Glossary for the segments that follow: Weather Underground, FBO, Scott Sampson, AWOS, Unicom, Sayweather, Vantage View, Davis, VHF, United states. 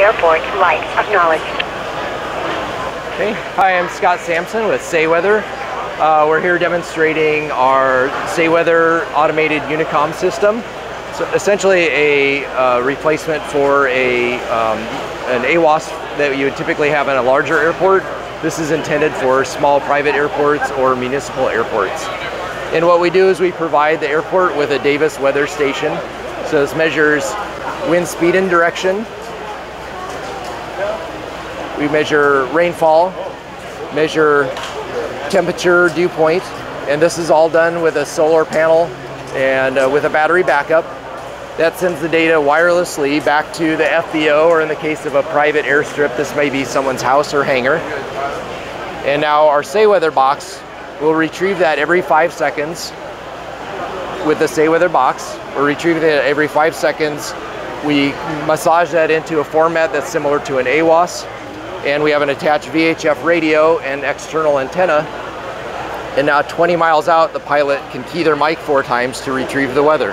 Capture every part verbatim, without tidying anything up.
Airport light acknowledged. Okay. Hi, I'm Scott Sampson with Sayweather. Uh, we're here demonstrating our Sayweather automated Unicom system. So essentially a uh, replacement for a, um, an A W O S that you would typically have in a larger airport. This is intended for small private airports or municipal airports. And what we do is we provide the airport with a Davis weather station. So this measures wind speed and direction. We measure rainfall, measure temperature, dew point, and this is all done with a solar panel and uh, with a battery backup. That sends the data wirelessly back to the F B O, or in the case of a private airstrip, this may be someone's house or hangar. And now our Sayweather box will retrieve that every five seconds. With the Sayweather box, we're retrieving it every five seconds. We massage that into a format that's similar to an A W O S, and we have an attached V H F radio and external antenna. And now twenty miles out, the pilot can key their mic four times to retrieve the weather.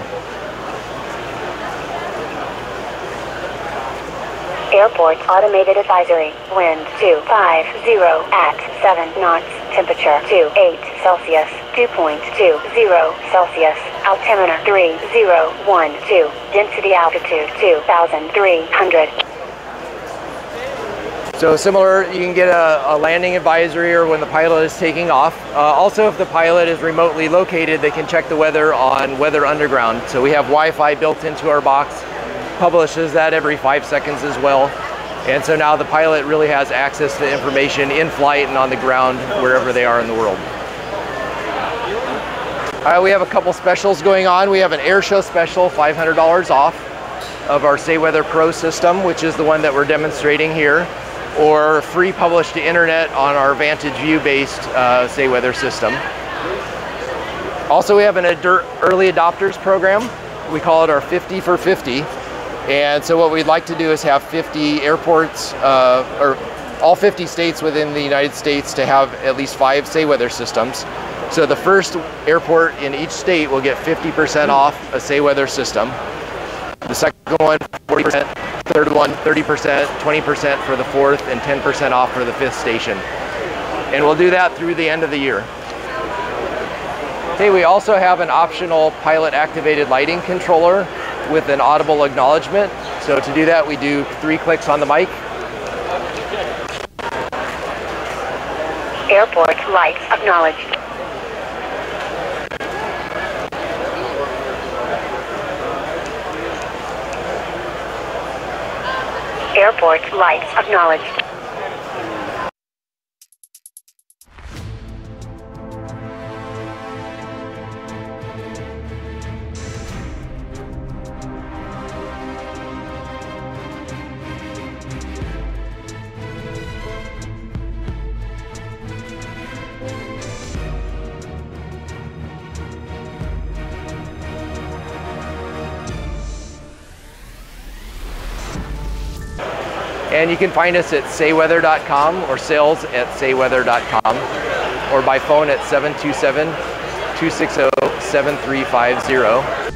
Airport automated advisory. Wind two five zero at seven knots. Temperature two eight Celsius. Dew point two zero Celsius. Altimeter three zero one two. Density altitude two thousand three hundred. So similar, you can get a, a landing advisory or when the pilot is taking off. Uh, also, if the pilot is remotely located, they can check the weather on Weather Underground. So we have Wi-Fi built into our box. Publishes that every five seconds as well. And so now the pilot really has access to information in flight and on the ground wherever they are in the world. All right, we have a couple specials going on. We have an air show special, five hundred dollars off of our Sayweather Pro system, which is the one that we're demonstrating here, or free published to internet on our Vantage View based uh, Sayweather system. Also, we have an early adopters program. We call it our fifty for fifty. And so what we'd like to do is have fifty airports, uh, or all fifty states within the United States, to have at least five Sayweather systems. So the first airport in each state will get fifty percent off a Sayweather system. The second one, forty percent, third one, thirty percent, twenty percent for the fourth, and ten percent off for the fifth station. And we'll do that through the end of the year. Okay, we also have an optional pilot-activated lighting controller with an audible acknowledgement. So to do that, we do three clicks on the mic. Airport lights acknowledged. Airport lights acknowledged. And you can find us at sayweather dot com or sales at sayweather dot com, or by phone at seven two seven, two six zero, seven three five zero.